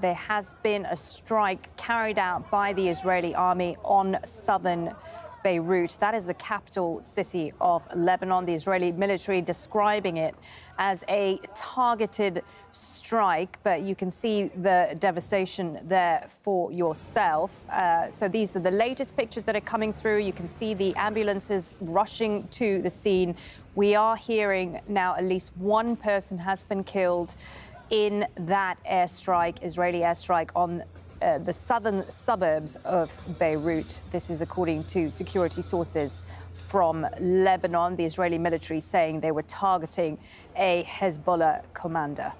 there has been a strike carried out by the Israeli army on southern Beirut. That is the capital city of Lebanon. The Israeli military describing it as a targeted strike, but you can see the devastation there for yourself. So these are the latest pictures that are coming through. You can see the ambulances rushing to the scene. We are hearing now at least one person has been killed in that airstrike, Israeli airstrike on the southern suburbs of Beirut. This is according to security sources from Lebanon. The Israeli military saying they were targeting a Hezbollah commander.